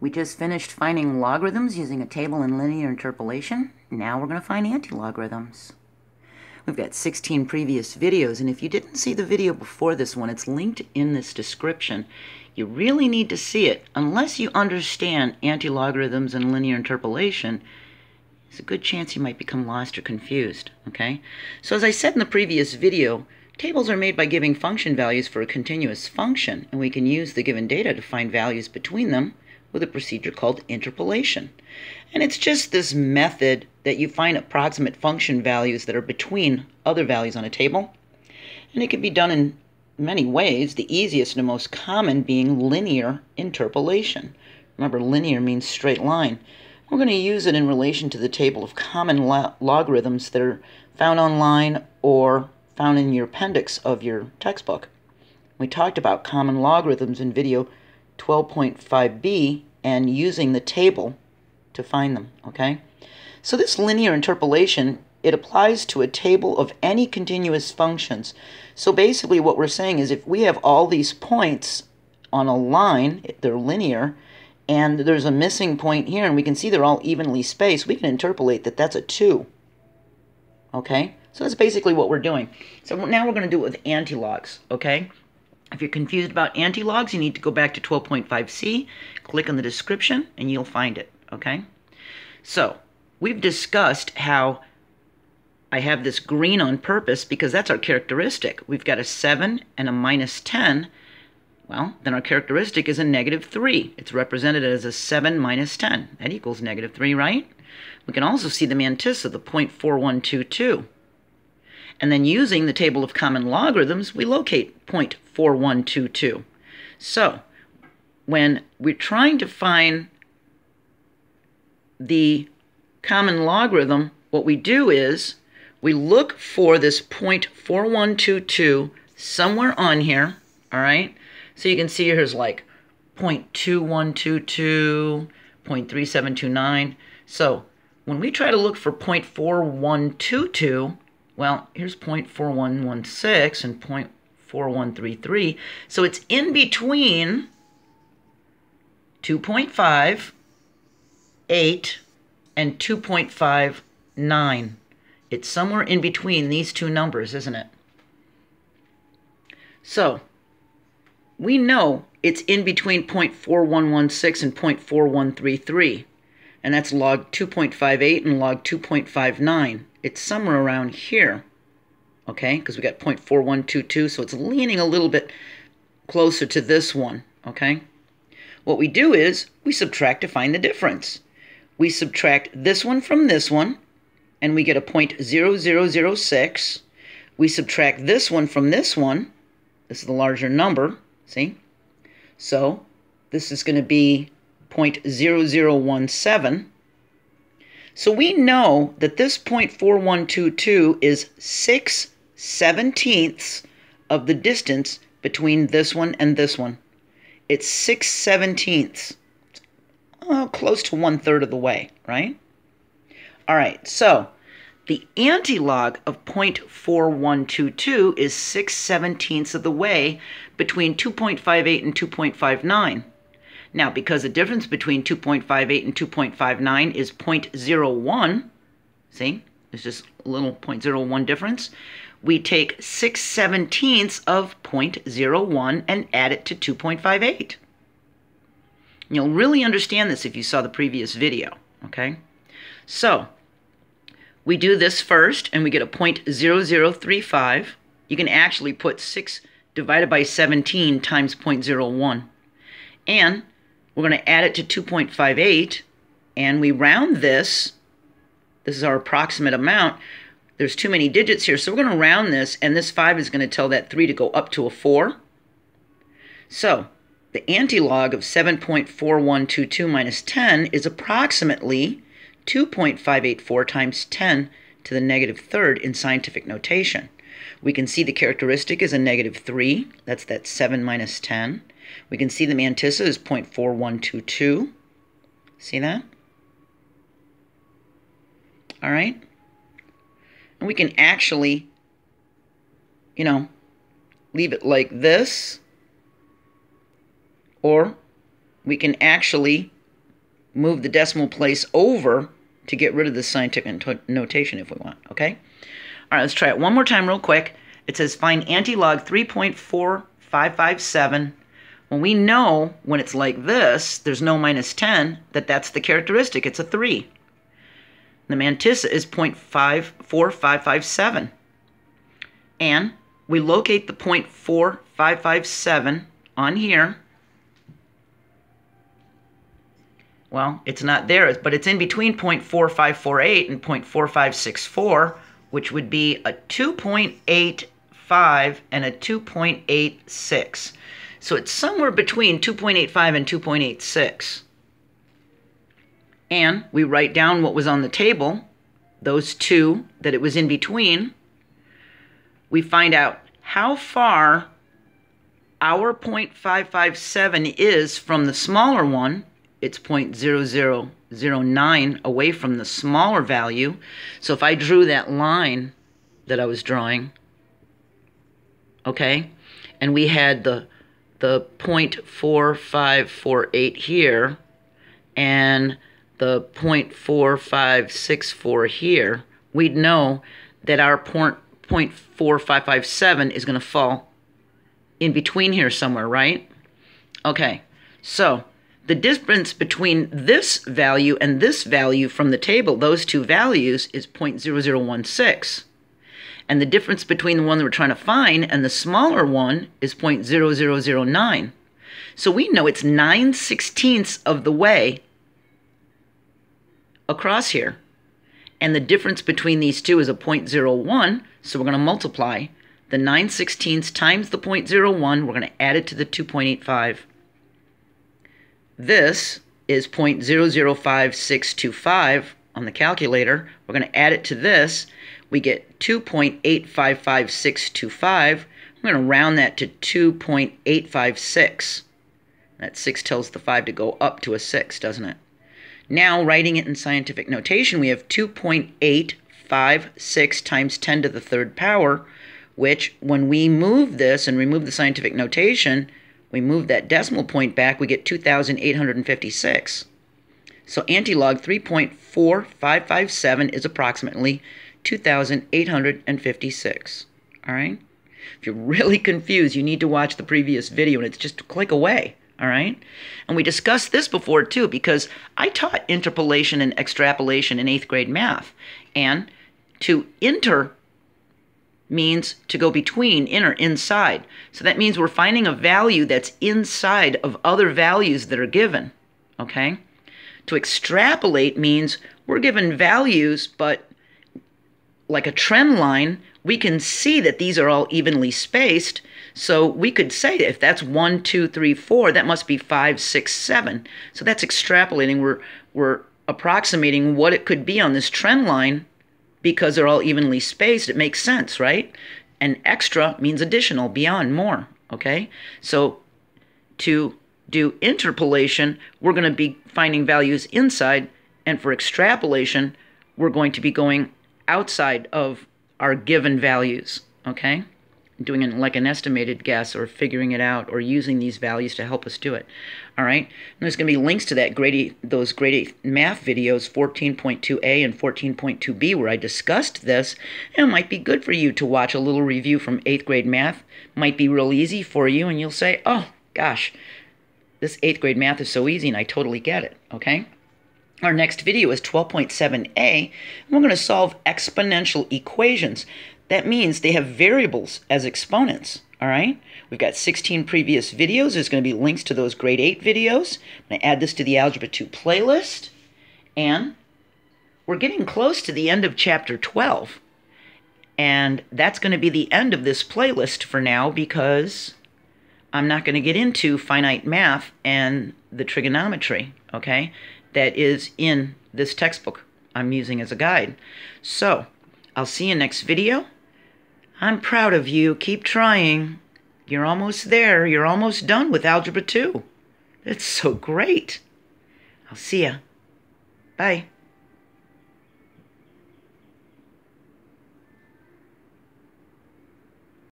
We just finished finding logarithms using a table and linear interpolation. Now we're going to find antilogarithms. We've got 16 previous videos, and if you didn't see the video before this one, it's linked in this description. You really need to see it. Unless you understand antilogarithms and linear interpolation, there's a good chance you might become lost or confused, okay? So as I said in the previous video, tables are made by giving function values for a continuous function, and we can use the given data to find values between them with a procedure called interpolation. And it's just this method that you find approximate function values that are between other values on a table. And it can be done in many ways, the easiest and most common being linear interpolation. Remember, linear means straight line. We're going to use it in relation to the table of common logarithms that are found online or found in your appendix of your textbook. We talked about common logarithms in video 12.5b and using the table to find them, okay? So this linear interpolation, it applies to a table of any continuous functions. So basically what we're saying is if we have all these points on a line, they're linear, and there's a missing point here, and we can see they're all evenly spaced, we can interpolate that that's a 2, okay? So that's basically what we're doing. So now we're going to do it with antilogs, okay? If you're confused about antilogs, you need to go back to 12.5c, click on the description, and you'll find it, okay? So we've discussed how I have this green on purpose because that's our characteristic. We've got a 7 and a minus 10. Well, then our characteristic is a negative 3. It's represented as a 7 minus 10. That equals negative 3, right? We can also see the mantissa, the 0.4122. And then using the table of common logarithms, we locate 0.4122. So when we're trying to find the common logarithm, what we do is we look for this 0.4122 somewhere on here, all right? So you can see here's like 0.2122, 0.3729. So when we try to look for 0.4122, well, here's 0.4116 and 0.4133, so it's in between 2.5, 8, and 2.59. It's somewhere in between these two numbers, isn't it? So we know it's in between 0.4116 and 0.4133, and that's log 2.58 and log 2.59. It's somewhere around here, okay, because we got 0.4122, so it's leaning a little bit closer to this one, okay? What we do is we subtract to find the difference. We subtract this one from this one, and we get a 0.0006. We subtract this one from this one. This is the larger number, see? So this is going to be 0.0017. So we know that this 0.4122 is 6/17ths of the distance between this one and this one. It's 6/17ths. Oh, close to 1/3 of the way, right? All right, so the antilog of 0.4122 is 6/17ths of the way between 2.58 and 2.59. Now, because the difference between 2.58 and 2.59 is 0.01, see, there's just a little 0.01 difference, we take 6/17ths of 0.01 and add it to 2.58. You'll really understand this if you saw the previous video, okay? So, we do this first, and we get a 0.0035. You can actually put 6 divided by 17 times 0.01. And we're going to add it to 2.58, and we round this. This is our approximate amount. There's too many digits here, so we're going to round this, and this 5 is going to tell that 3 to go up to a 4. So the antilog of 7.4122 minus 10 is approximately 2.584 times 10 to the negative 3rd in scientific notation. We can see the characteristic is a negative 3. That's that 7 minus 10. We can see the mantissa is 0.4122. See that? All right. And we can actually, you know, leave it like this. Or we can actually move the decimal place over to get rid of the scientific notation if we want, okay? All right, let's try it one more time real quick. It says find antilog 3.4557. Well, we know when it's like this, there's no minus 10, that's the characteristic. It's a 3. The mantissa is 0.54557. And we locate the 0.4557 on here. Well, it's not there, but it's in between 0.4548 and 0.4564, which would be a 2.85 and a 2.86. So it's somewhere between 2.85 and 2.86. And we write down what was on the table, those two that it was in between. We find out how far our 0.557 is from the smaller one. It's 0.0009 away from the smaller value. So if I drew that line that I was drawing, okay, and we had the 0.4548 here and the 0.4564 here, we'd know that our 0.4557 is going to fall in between here somewhere, right? Okay, so the difference between this value and this value from the table, those two values, is 0.0016. And the difference between the one that we're trying to find and the smaller one is 0.0009. So we know it's 9/16ths of the way across here. And the difference between these two is a 0.01, so we're going to multiply the 9/16ths times the 0.01. We're going to add it to the 2.85. This is 0.005625 on the calculator. We're going to add it to this. We get 2.855625. I'm going to round that to 2.856. That 6 tells the 5 to go up to a 6, doesn't it? Now, writing it in scientific notation, we have 2.856 times 10 to the 3rd power, which when we move this and remove the scientific notation, we move that decimal point back, we get 2,856. So antilog 3.4557 is approximately 2,856. All right? If you're really confused, you need to watch the previous video, and it's just a click away. All right? And we discussed this before, too, because I taught interpolation and extrapolation in 8th grade math. And to inter means to go between, in or inside. So that means we're finding a value that's inside of other values that are given, okay? To extrapolate means we're given values, but like a trend line, we can see that these are all evenly spaced. So we could say if that's 1, 2, 3, 4, that must be 5, 6, 7. So that's extrapolating. We're approximating what it could be on this trend line. Because they're all evenly spaced, it makes sense, right? And extra means additional, beyond, more, okay? So to do interpolation, we're going to be finding values inside, and for extrapolation, we're going to be going outside of our given values, okay? Doing it like an estimated guess or figuring it out or using these values to help us do it, all right? And there's going to be links to that grade 8 math videos, 14.2a and 14.2b, where I discussed this. And it might be good for you to watch a little review from 8th grade math. Might be real easy for you, and you'll say, oh, gosh, this 8th grade math is so easy, and I totally get it, okay? Our next video is 12.7a, and we're going to solve exponential equations. That means they have variables as exponents, all right? We've got 16 previous videos. There's going to be links to those grade 8 videos. I'm going to add this to the Algebra 2 playlist. And we're getting close to the end of Chapter 12. And that's going to be the end of this playlist for now because I'm not going to get into finite math and the trigonometry, okay, that is in this textbook I'm using as a guide. So I'll see you next video. I'm proud of you. Keep trying. You're almost there. You're almost done with Algebra 2. That's so great. I'll see ya. Bye.